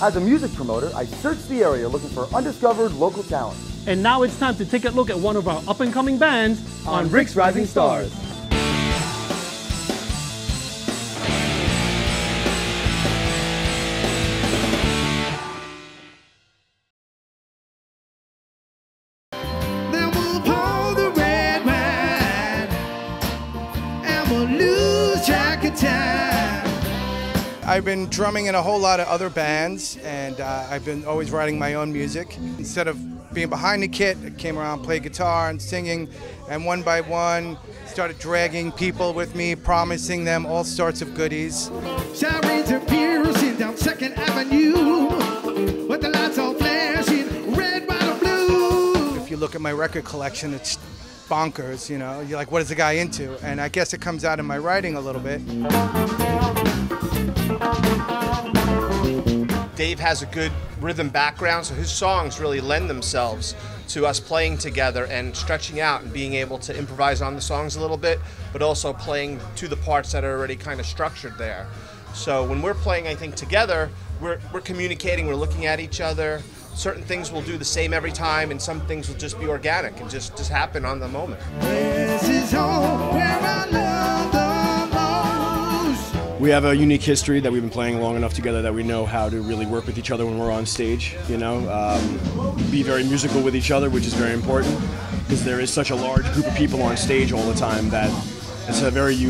As a music promoter, I searched the area looking for undiscovered local talent. And now it's time to take a look at one of our up-and-coming bands on Rick's Rising Stars. I've been drumming in a whole lot of other bands, and I've been always writing my own music. Instead of being behind the kit, I came around, played guitar and singing, and one by one started dragging people with me, promising them all sorts of goodies. Sirens are piercing down Second Avenue, with the lights all flashing red, white, and blue. If you look at my record collection, it's bonkers, you know. You're like, what is the guy into? And I guess it comes out in my writing a little bit. Dave has a good rhythm background, so his songs really lend themselves to us playing together and stretching out and being able to improvise on the songs a little bit, but also playing to the parts that are already kind of structured there. So when we're playing, I think, together, we're communicating, we're looking at each other. Certain things will do the same every time, and some things will just be organic and just happen on the moment. This is home, where I love the We have a unique history that we've been playing long enough together that we know how to really work with each other when we're on stage, you know, be very musical with each other, which is very important because there is such a large group of people on stage all the time that it's a very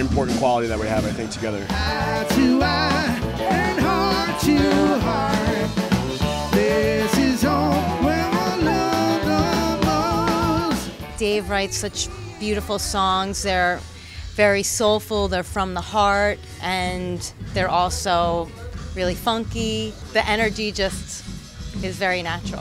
important quality that we have, I think, together. Eye to eye and heart to heart. This is all where I love the most. Dave writes such beautiful songs. They're very soulful, they're from the heart, and they're also really funky. The energy just is very natural.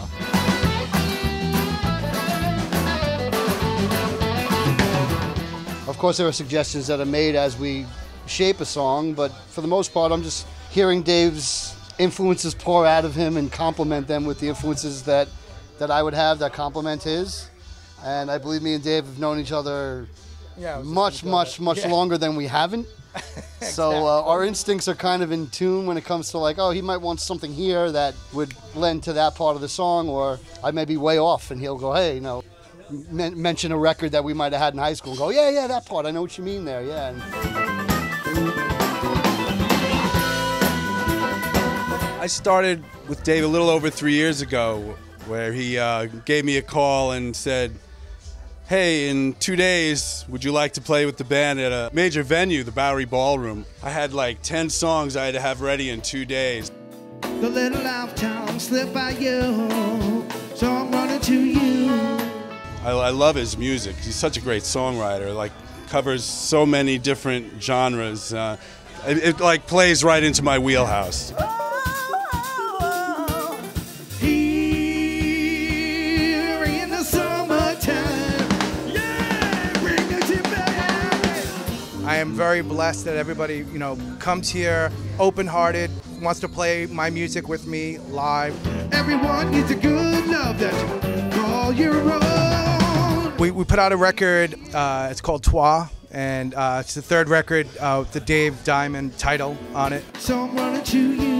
Of course, there are suggestions that are made as we shape a song, but for the most part, I'm just hearing Dave's influences pour out of him and complement them with the influences that I would have that complement his. And I believe me and Dave have known each other much longer than we haven't. Exactly. So our instincts are kind of in tune when it comes to, like, oh, he might want something here that would lend to that part of the song, or I may be way off and he'll go, hey, you know, mention a record that we might have had in high school and go, yeah, yeah, that part, I know what you mean there, yeah. I started with Dave a little over 3 years ago, where he gave me a call and said, hey, in 2 days, would you like to play with the band at a major venue, the Bowery Ballroom? I had like 10 songs I had to have ready in 2 days. The little lifetime slipped by you, so I'm running to you. I love his music. He's such a great songwriter, like covers so many different genres. It like plays right into my wheelhouse. I am very blessed that everybody, you know, comes here open-hearted, wants to play my music with me live. Everyone needs a good love that you call your own. We put out a record, it's called Trois, and it's the third record with the Dave Diamond title on it. So I'm running to you.